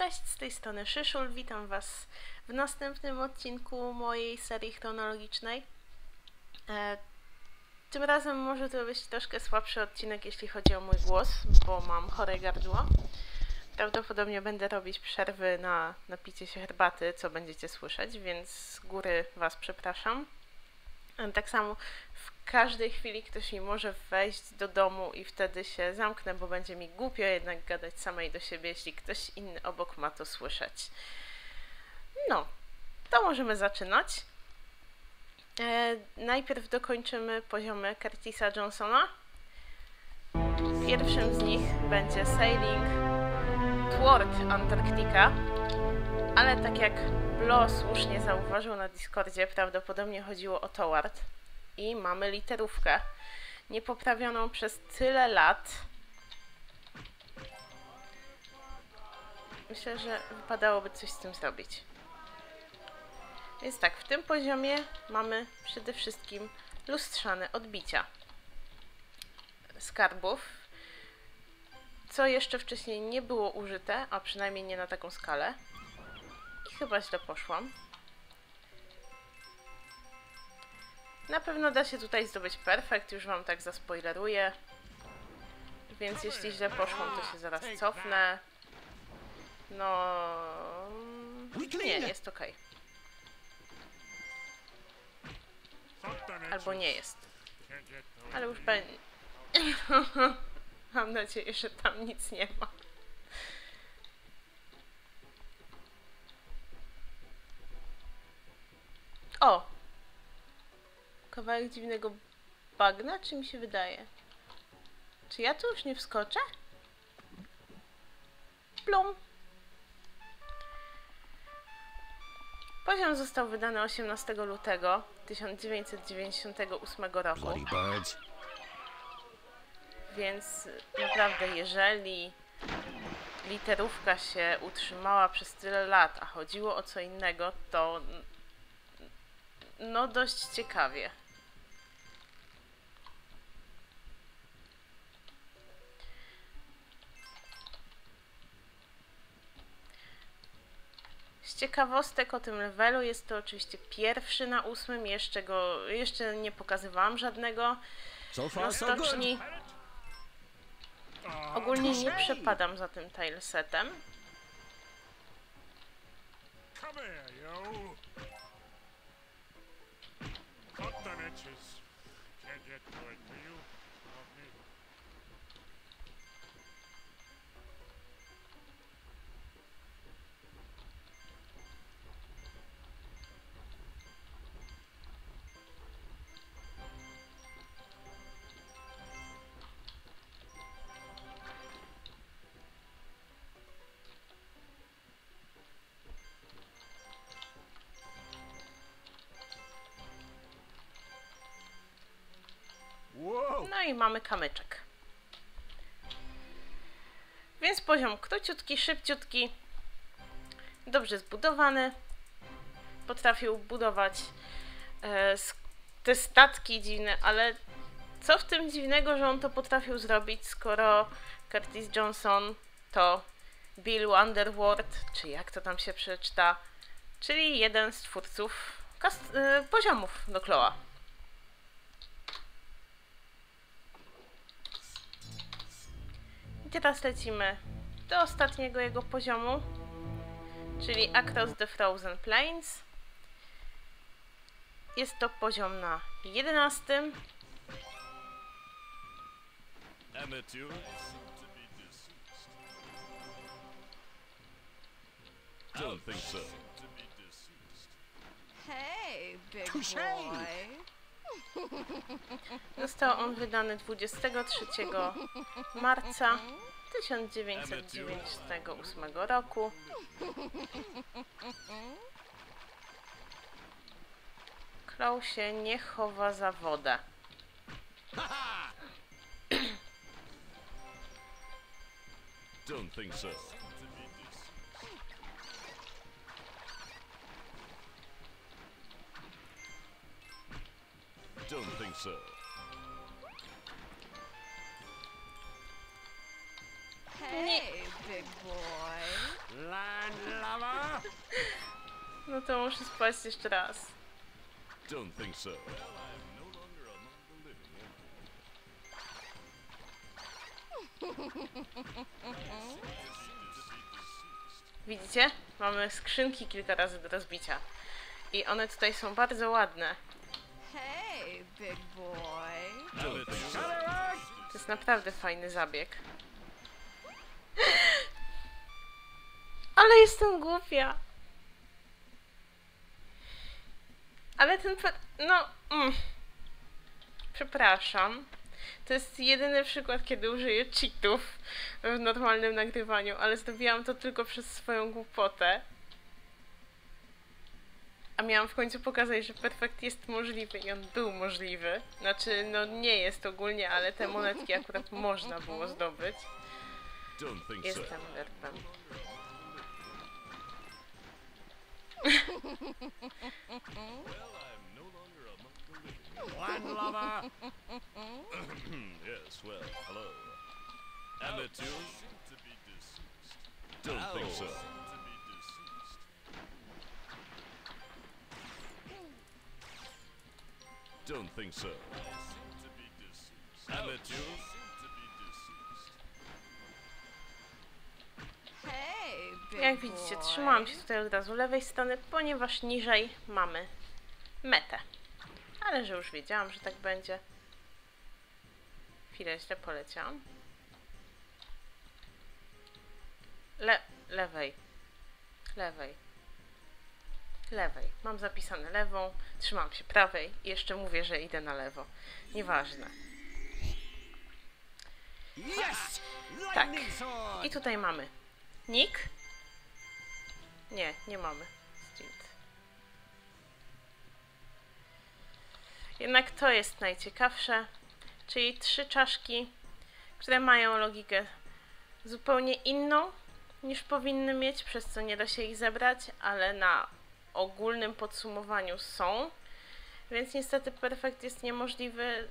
Cześć, z tej strony Szyszul, witam Was w następnym odcinku mojej serii chronologicznej. Tym razem może to być troszkę słabszy odcinek, jeśli chodzi o mój głos, bo mam chore gardło. Prawdopodobnie będę robić przerwy na picie się herbaty, co będziecie słyszeć, więc z góry Was przepraszam. Tak samo w każdej chwili ktoś mi może wejść do domu i wtedy się zamknę, bo będzie mi głupio jednak gadać samej do siebie, jeśli ktoś inny obok ma to słyszeć. No, to możemy zaczynać. Najpierw dokończymy poziomy Curtisa Johnsona. Pierwszym z nich będzie Sailing Toward Antarktyka, ale tak jak Blo słusznie zauważył na Discordzie, prawdopodobnie chodziło o Toward. I mamy literówkę niepoprawioną przez tyle lat. Myślę, że wypadałoby coś z tym zrobić. Więc tak, w tym poziomie mamy przede wszystkim lustrzane odbicia skarbów, co jeszcze wcześniej nie było użyte, a przynajmniej nie na taką skalę. I chyba źle poszłam. Na pewno da się tutaj zdobyć perfekt, już Wam tak zaspoileruję. Więc jeśli źle poszłam, to się zaraz cofnę. No... nie, jest ok. Albo nie jest. Ale już będzie... Mam nadzieję, że tam nic nie ma. O! Kawałek dziwnego bagna? Czy mi się wydaje? Czy ja tu już nie wskoczę? Plum! Poziom został wydany 18 lutego 1998 roku. Więc naprawdę, jeżeli literówka się utrzymała przez tyle lat, a chodziło o co innego, to... no dość ciekawie. Z ciekawostek o tym levelu jest to oczywiście pierwszy na 8. Jeszcze nie pokazywałam żadnego na stoczni. Ogólnie nie przepadam za tym tilesetem. No i mamy kamyczek. Więc poziom króciutki, szybciutki, dobrze zbudowany. Potrafił budować te statki dziwne, ale co w tym dziwnego, że on to potrafił zrobić, skoro Curtis Johnson to Bill Underwood, czy jak to tam się przeczyta, czyli jeden z twórców poziomów do Kloa. Teraz lecimy do ostatniego jego poziomu, czyli Across the Frozen Plains. Jest to poziom na 11. Został on wydany 23 marca 1998 roku. Klaus się nie chowa za wodę. Don't think so. Don't think so. Hey, big boy. No to muszę spać jeszcze raz. Don't think so. Widzicie? Mamy skrzynki kilka razy do rozbicia. I one tutaj są bardzo ładne. Hey, big boy. To jest naprawdę fajny zabieg. Ale jestem głupia. Ale ten... no... Przepraszam. To jest jedyny przykład, kiedy użyję cheatów w normalnym nagrywaniu, ale zrobiłam to tylko przez swoją głupotę. A miałam w końcu pokazać, że perfekt jest możliwy i on był możliwy. Znaczy, no nie jest ogólnie, ale te monetki akurat można było zdobyć. Jestem werpem. One lover. Yes, well, hello. Amateur seem to be deceased. Don't think so. Don't think so. Amateur seem to be deceased. Hey, big boy. Jak widzicie, trzymałam się tutaj od razu lewej strony, ponieważ niżej mamy metę. Ale że już wiedziałam, że tak będzie. Chwilę źle poleciałam. Lewej. Mam zapisane lewą, trzymam się prawej i jeszcze mówię, że idę na lewo. Nieważne. Tak. I tutaj mamy Nick. Nie, nie mamy. Jednak to jest najciekawsze, czyli trzy czaszki, które mają logikę zupełnie inną niż powinny mieć, przez co nie da się ich zebrać, ale na ogólnym podsumowaniu są, więc niestety perfekt jest niemożliwy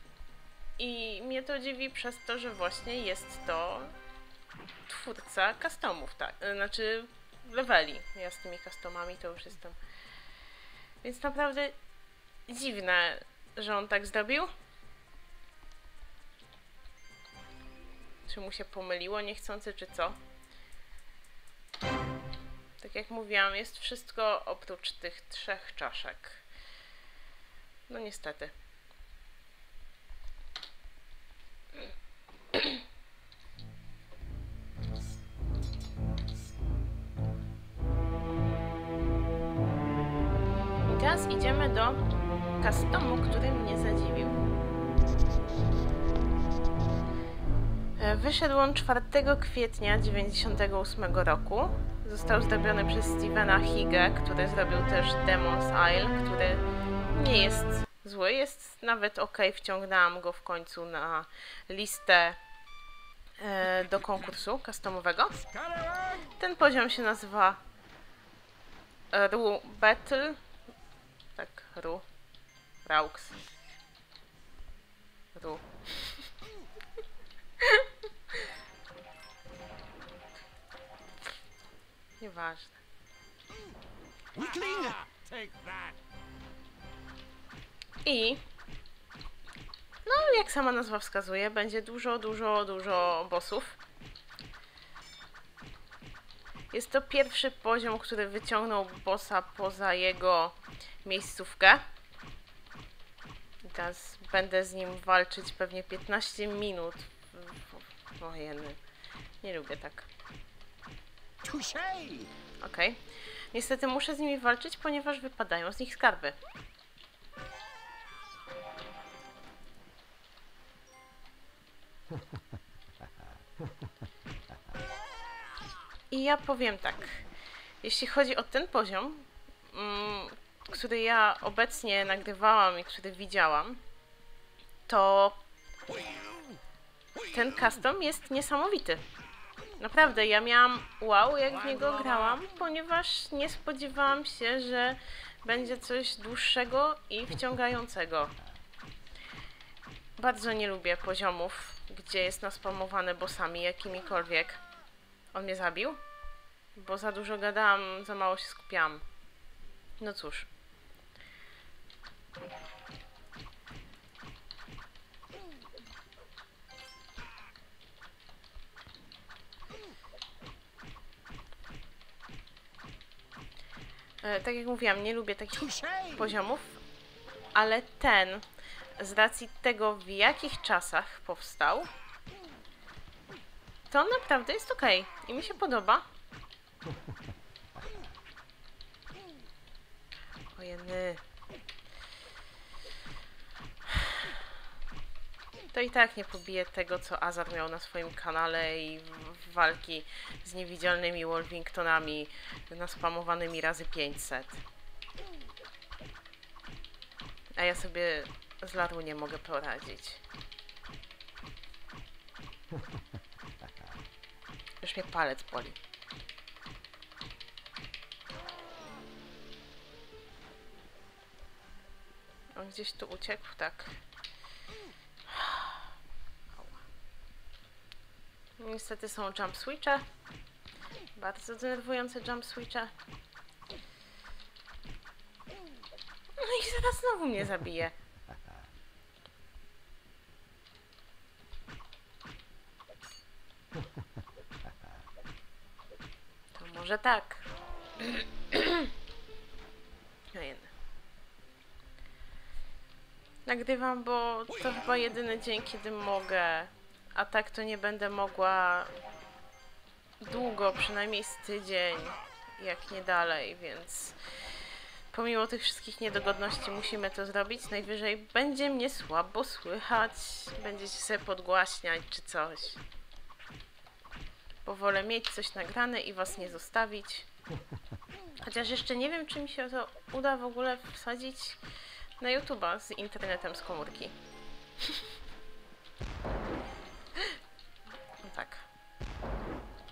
i mnie to dziwi przez to, że właśnie jest to twórca customów, tak? Znaczy leveli. Ja z tymi customami to już jestem. Więc naprawdę dziwne, że on tak zrobił? Czy mu się pomyliło niechcący, czy co? Tak jak mówiłam, jest wszystko oprócz tych trzech czaszek. No niestety. I teraz idziemy do customu, który mnie zadziwił. Wyszedł on 4 kwietnia 1998 roku. Został zdobiony przez Stevena Higge, który zrobił też Demon's Isle, który nie jest zły, jest nawet ok. Wciągnęłam go w końcu na listę do konkursu customowego. Ten poziom się nazywa Raux Battle. Tak, Raux. Nieważne. I... no, jak sama nazwa wskazuje, będzie dużo bossów. Jest to pierwszy poziom, który wyciągnął bossa poza jego miejscówkę. Teraz będę z nim walczyć pewnie 15 minut. Wojeny. Nie lubię tak. Okej. Niestety muszę z nimi walczyć, ponieważ wypadają z nich skarby. I ja powiem tak. Jeśli chodzi o ten poziom, który ja obecnie nagrywałam i który widziałam, to ten custom jest niesamowity. Naprawdę, ja miałam wow, jak w niego grałam, ponieważ nie spodziewałam się, że będzie coś dłuższego i wciągającego. Bardzo nie lubię poziomów, gdzie jest naspamowane bossami jakimikolwiek. On mnie zabił? bo za dużo gadałam, za mało się skupiałam. No cóż. Tak jak mówiłam, nie lubię takich poziomów, ale ten, z racji tego, w jakich czasach powstał, to naprawdę jest ok. I mi się podoba. Ojeny. To i tak nie pobije tego, co Azar miał na swoim kanale i walki z niewidzialnymi Wolvingtonami naspamowanymi razy 500. A ja sobie z Laru nie mogę poradzić. Już mnie palec boli. On gdzieś tu uciekł, tak. Niestety są jump switche. Bardzo denerwujące jump switche. No i zaraz znowu mnie zabije. To może tak. No jednak. Nagrywam, bo to chyba jedyny dzień, kiedy mogę. A tak to nie będę mogła długo, przynajmniej z tydzień, jak nie dalej, więc pomimo tych wszystkich niedogodności musimy to zrobić. Najwyżej będzie mnie słabo słychać, będziecie sobie podgłaśniać czy coś. Bo wolę mieć coś nagrane i was nie zostawić. Chociaż jeszcze nie wiem, czy mi się to uda w ogóle wsadzić na YouTube'a z internetem z komórki. Tak.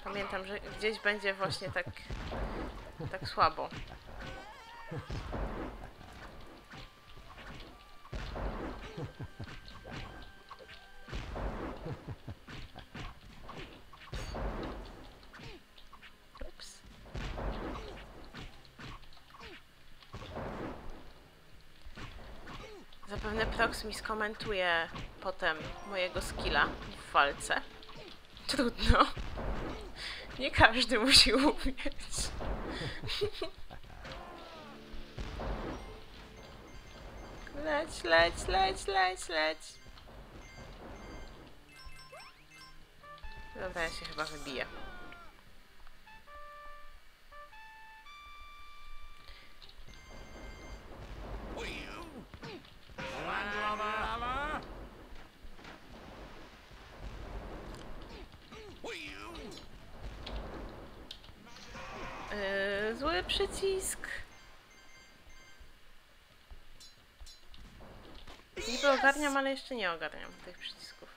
Pamiętam, że gdzieś będzie właśnie tak słabo. Ups. Zapewne Prox mi skomentuje potem mojego skilla w walce. Trudno. Nie każdy musi umieć. Leć. Dobra, ja się chyba wybiję. Zły przycisk. Niby ogarniam, ale jeszcze nie ogarniam tych przycisków.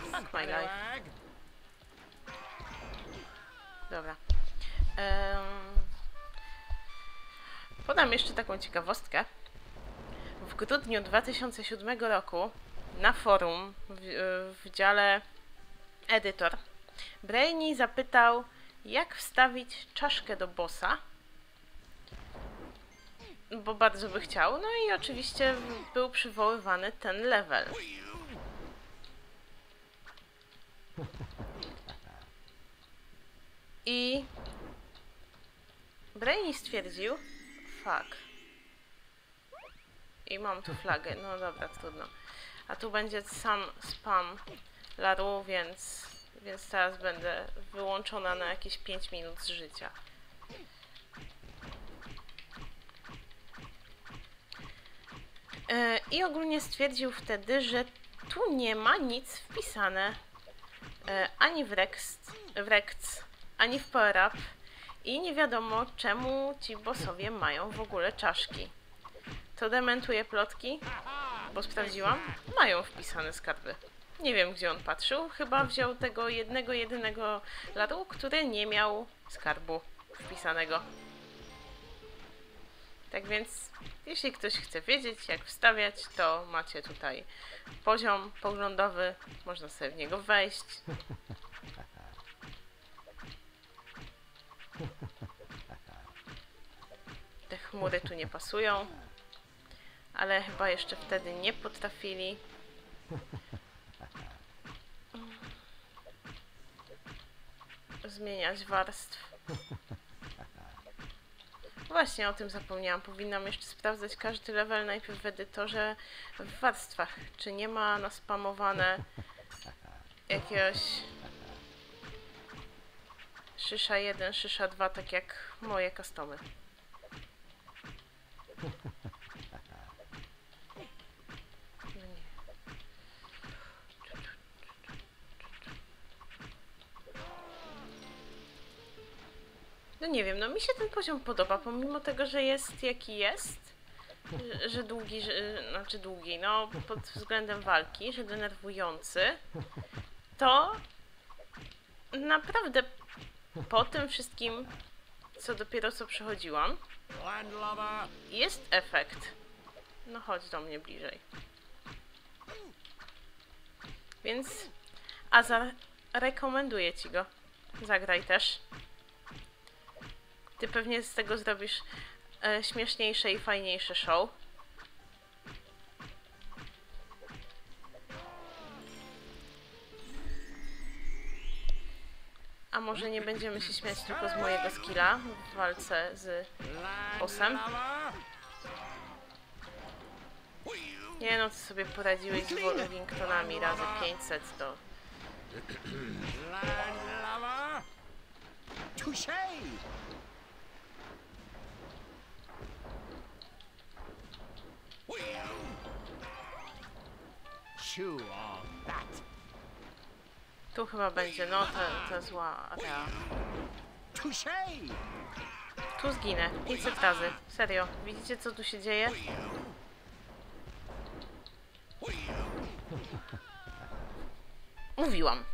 Fuck my life. Dobra. Podam jeszcze taką ciekawostkę. W grudniu 2007 roku na forum w dziale Edytor Brainy zapytał, jak wstawić czaszkę do bossa, bo bardzo by chciał. No i oczywiście był przywoływany ten level. I Brainy stwierdził, fuck. I mam tu flagę, no dobra, trudno. A tu będzie sam spam Laru, więc teraz będę wyłączona na jakieś 5 minut z życia. I ogólnie stwierdził wtedy, że tu nie ma nic wpisane ani w Rects, ani w Power Up i nie wiadomo, czemu ci bossowie mają w ogóle czaszki. To dementuje plotki, bo sprawdziłam, mają wpisane skarby. Nie wiem, gdzie on patrzył. Chyba wziął tego jedynego Laru, który nie miał skarbu wpisanego. Tak więc, jeśli ktoś chce wiedzieć, jak wstawiać, to macie tutaj poziom poglądowy. Można sobie w niego wejść. Te chmury tu nie pasują, ale chyba jeszcze wtedy nie potrafili. Zmieniać warstw. Właśnie o tym zapomniałam. Powinnam jeszcze sprawdzać każdy level najpierw w edytorze w warstwach. Czy nie ma naspamowane jakiegoś Szysza 1, Szysza 2, tak jak moje customy. No nie wiem, no mi się ten poziom podoba, pomimo tego, że jest jaki jest, że długi, znaczy długi, no pod względem walki, że denerwujący, to naprawdę po tym wszystkim, co dopiero co przechodziłam, jest efekt. No chodź do mnie bliżej. Więc Azar, rekomenduję ci go. Zagraj też. Ty pewnie z tego zrobisz śmieszniejsze i fajniejsze show. A może nie będziemy się śmiać tylko z mojego skilla w walce z bossem? Nie no, ty sobie poradziłeś z Wellingtonami razy 500 to... Tu chyba będzie, no ta zła idea. Tu zginę, 500 razy, serio, widzicie co tu się dzieje? Mówiłam.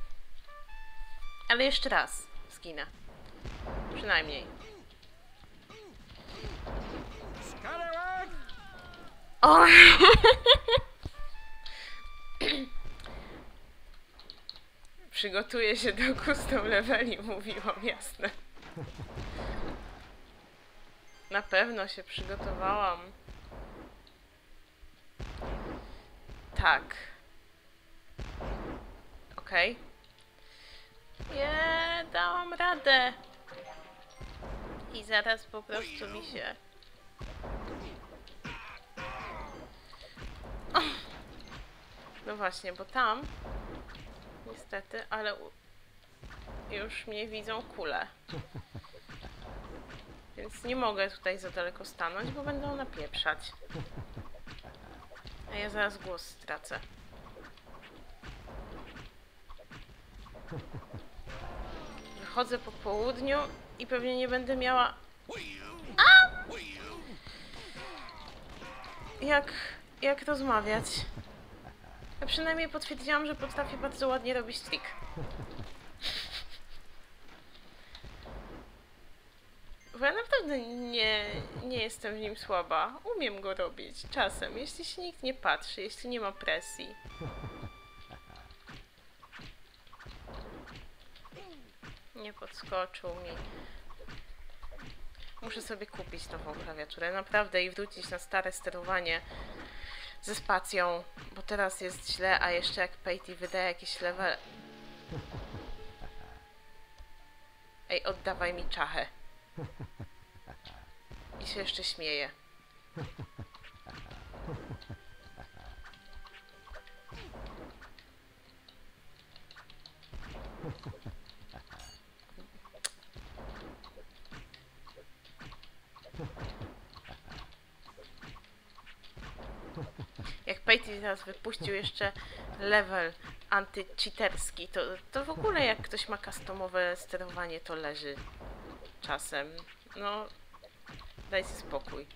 Ale jeszcze raz zginę. Przynajmniej. O! Przygotuję się do custom leveli, mówiłam, jasne. Na pewno się przygotowałam. Tak. Okej. Okay. Nie, dałam radę. I zaraz po prostu mi się... No właśnie, bo tam... Niestety, ale już mnie widzą kule. Więc nie mogę tutaj za daleko stanąć, bo będą napieprzać. A ja zaraz głos stracę. Wychodzę po południu i pewnie nie będę miała... A! Jak rozmawiać? Ja przynajmniej potwierdziłam, że potrafię bardzo ładnie robić trik. Bo ja naprawdę nie jestem w nim słaba. Umiem go robić czasem, jeśli się nikt nie patrzy, jeśli nie ma presji. Nie podskoczył mi. Muszę sobie kupić nową klawiaturę, naprawdę, i wrócić na stare sterowanie ze spacją, bo teraz jest źle, a jeszcze jak Payday wydaje jakieś level... Ej, oddawaj mi czachę. I się jeszcze śmieje. Payday teraz wypuścił jeszcze level antycheaterski, to w ogóle jak ktoś ma customowe sterowanie, to leży czasem. No, daj sobie spokój.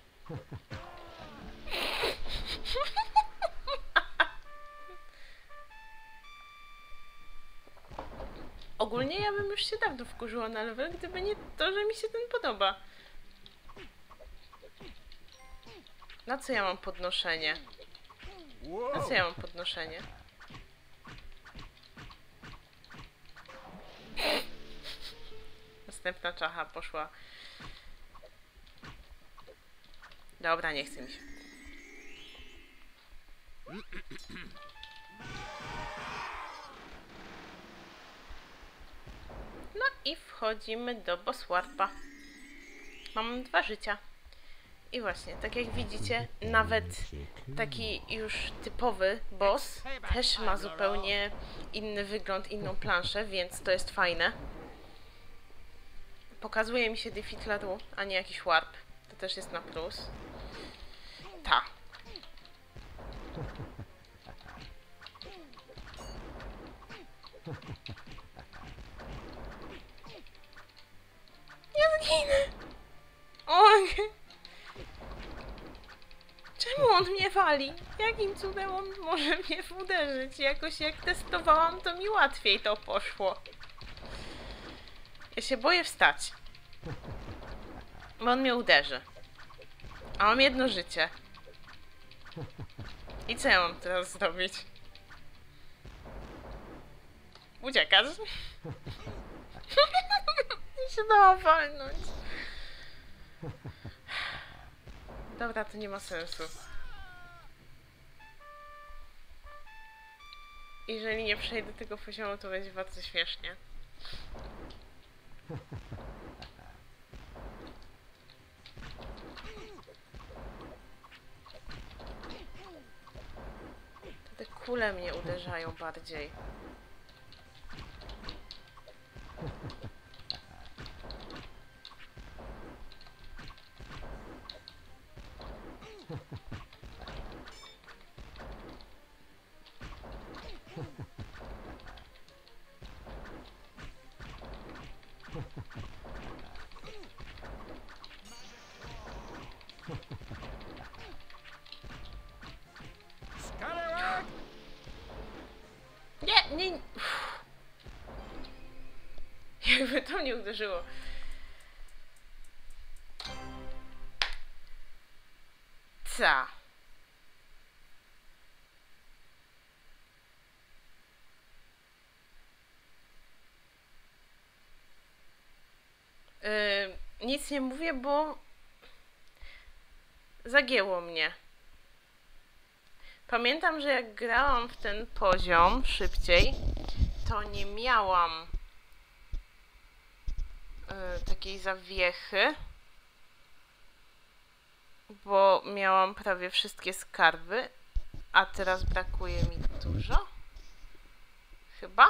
Ogólnie ja bym już się dawno wkurzyła na level, gdyby nie to, że mi się ten podoba. Na co ja mam podnoszenie? Na co ja mam podnoszenie? Następna czacha poszła. Dobra, nie chce mi się. No i wchodzimy do Boswarpa. Mam 2 życia. I właśnie, tak jak widzicie, nawet taki już typowy boss też ma zupełnie inny wygląd, inną planszę, więc to jest fajne. Pokazuje mi się defitleru, a nie jakiś warp. To też jest na plus. Ta. Ja zginę! O nie! Czemu on mnie wali? Jakim cudem on może mnie uderzyć? Jakoś jak testowałam, to mi łatwiej to poszło. Ja się boję wstać. Bo on mnie uderzy. A mam 1 życie. I co ja mam teraz zrobić? Uciekasz? Nie się dało walnąć. Dobra, to nie ma sensu. Jeżeli nie przejdę tego poziomu, to będzie bardzo śmiesznie. To te kule mnie uderzają bardziej. Jakby to mnie uderzyło. Co? Nic nie mówię, bo zagięło mnie. Pamiętam, że jak grałam w ten poziom szybciej, to nie miałam takiej zawiechy, bo miałam prawie wszystkie skarby, a teraz brakuje mi dużo. Chyba?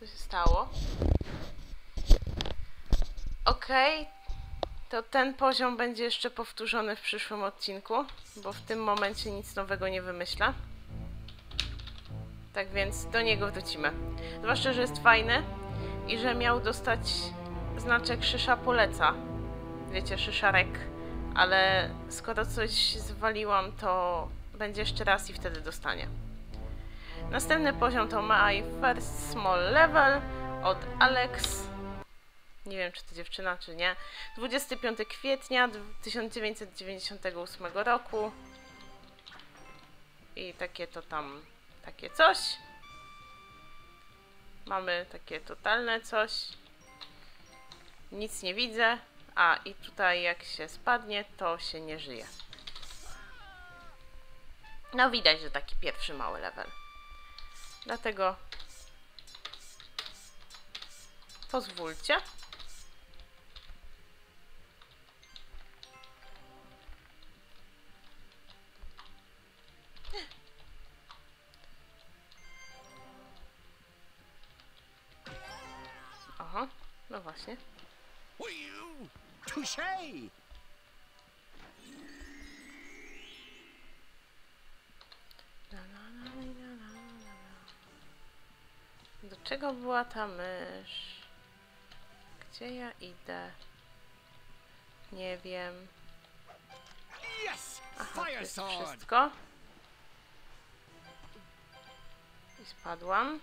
Co się stało? Okej, to ten poziom będzie jeszcze powtórzony w przyszłym odcinku, bo w tym momencie nic nowego nie wymyślę. Tak więc do niego wrócimy. Zwłaszcza, że jest fajny i że miał dostać znaczek Szysza poleca. Wiecie, Szyszarek. Ale skoro coś zwaliłam, to będzie jeszcze raz i wtedy dostanie. Następny poziom to My First Small Level od Alex. Nie wiem, czy to dziewczyna, czy nie. 25 kwietnia 1998 roku. I takie to tam... takie coś. Mamy takie totalne coś. Nic nie widzę. A, i tutaj jak się spadnie, to się nie żyje. No widać, że taki pierwszy mały level. Dlatego... pozwólcie. Aha, no właśnie. Do czego była ta mysz? Gdzie ja idę? Nie wiem. Aha, to jest wszystko. I spadłam.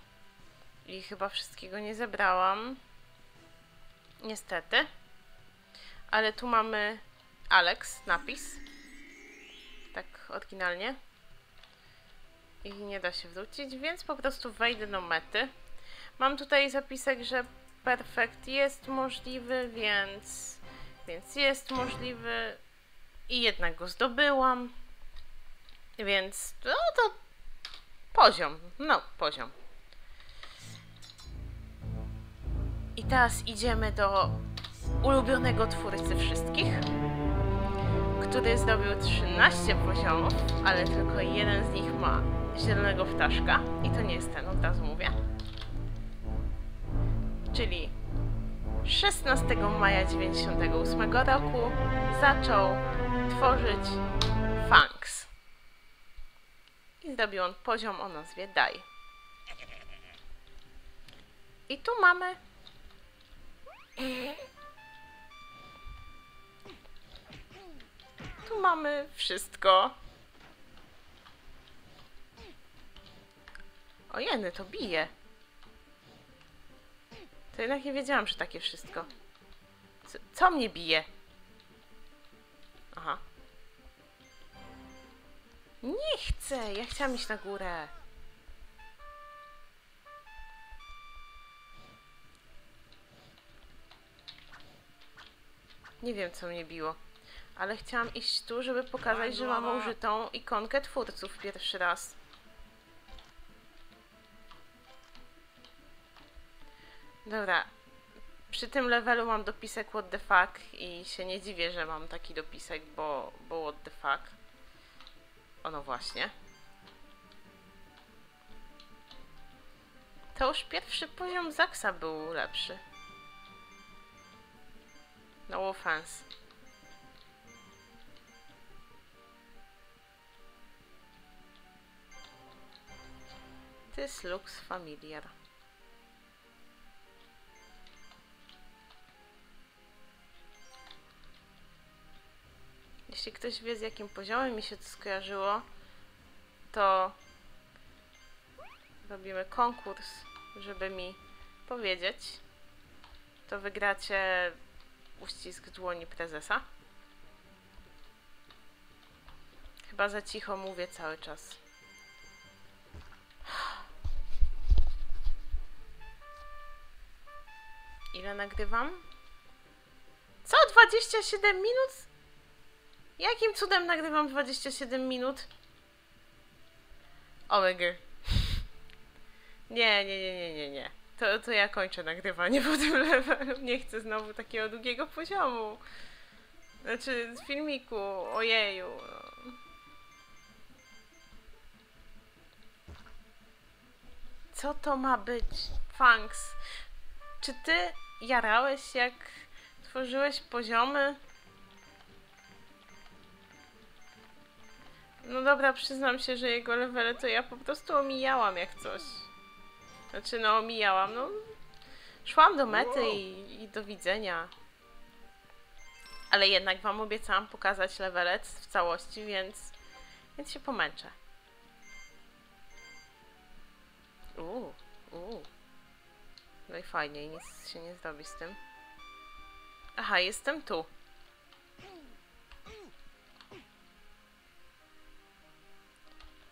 I chyba wszystkiego nie zebrałam. Niestety. Ale tu mamy Alex, napis. tak oryginalnie. I nie da się wrócić, więc po prostu wejdę do mety. Mam tutaj zapisek, że perfekt jest możliwy, więc jest możliwy. I jednak go zdobyłam. Więc no to poziom. No, poziom. I teraz idziemy do ulubionego twórcy wszystkich, który zrobił 13 poziomów, ale tylko jeden z nich ma zielonego ptaszka. I to nie jest ten, od razu mówię. Czyli 16 maja 1998 roku zaczął tworzyć Funks. I zrobił on poziom o nazwie Daj. I tu mamy... Tu mamy wszystko. O jeny, to bije. To jednak nie wiedziałam, że takie wszystko. Co mnie bije? Aha. Nie chcę! Ja chciałam iść na górę. Nie wiem, co mnie biło. Ale chciałam iść tu, żeby pokazać, że mam użytą ikonkę twórców pierwszy raz. Dobra. Przy tym levelu mam dopisek what the fuck i się nie dziwię, że mam taki dopisek, bo what the fuck. Ono właśnie. To już pierwszy poziom Zaksa był lepszy. No offense. This looks familiar. Jeśli ktoś wie, z jakim poziomem mi się to skojarzyło, to robimy konkurs, żeby mi powiedzieć. To wygracie uścisk dłoni prezesa. Chyba za cicho mówię cały czas. Ile nagrywam? Co? 27 minut? Jakim cudem nagrywam 27 minut? Omg. Nie. To ja kończę nagrywanie po tym levelu. Nie chcę znowu takiego długiego poziomu. Znaczy, z filmiku. Ojeju. Co to ma być? Funks. Czy ty jarałeś, jak tworzyłeś poziomy? No dobra, przyznam się, że jego levele to ja po prostu omijałam jak coś. Znaczy, no omijałam, no... Szłam do mety i do widzenia. Ale jednak wam obiecałam pokazać levelec w całości, więc się pomęczę. No i fajnie, i nic się nie zrobi z tym. Aha, jestem tu.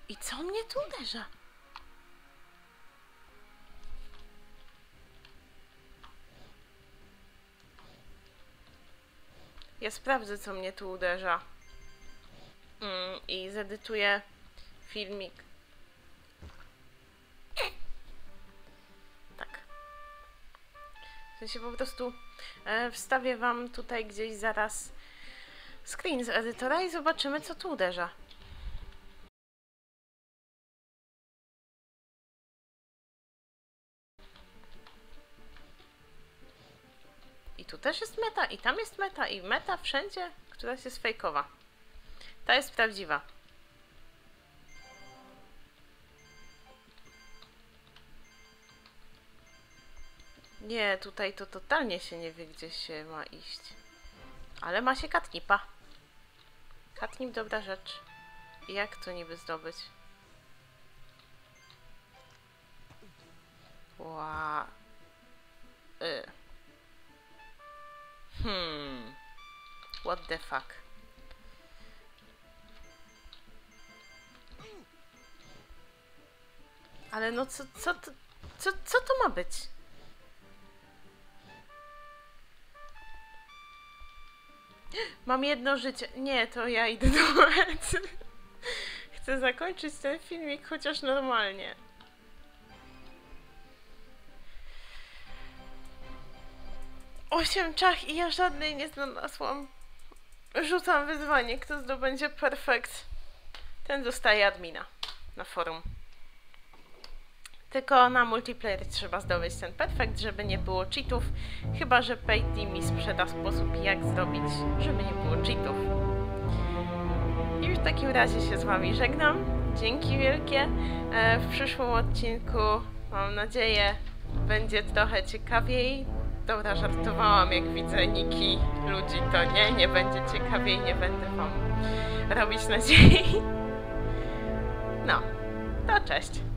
I co mnie tu uderza? Ja sprawdzę, co mnie tu uderza. I zedytuję filmik. Tak. W sensie po prostu wstawię wam tutaj gdzieś zaraz screen z edytora i zobaczymy, co tu uderza. I tu też jest meta, i tam jest meta, i meta wszędzie, która jest fejkowa. Ta jest prawdziwa. Nie, tutaj to totalnie się nie wie, gdzie się ma iść. Ale ma się katnipa. Katnip dobra rzecz. I jak to niby zdobyć? Ła... What the fuck. Ale no co to ma być? Mam jedno życie. Nie, to ja idę do mety. Chcę zakończyć ten filmik chociaż normalnie. Osiem czach i ja żadnej nie znalazłam. Rzucam wyzwanie, kto zdobędzie perfekt. Ten dostaje admina na forum. Tylko na multiplayer trzeba zdobyć ten perfekt, żeby nie było cheatów. Chyba że Payday mi sprzeda sposób, jak zdobyć, żeby nie było cheatów. I już w takim razie się z wami żegnam. Dzięki wielkie. W przyszłym odcinku, mam nadzieję, będzie trochę ciekawiej. Dobra, żartowałam, jak widzę niki ludzi, to nie będzie ciekawiej, nie będę wam robić nadziei. No, to cześć.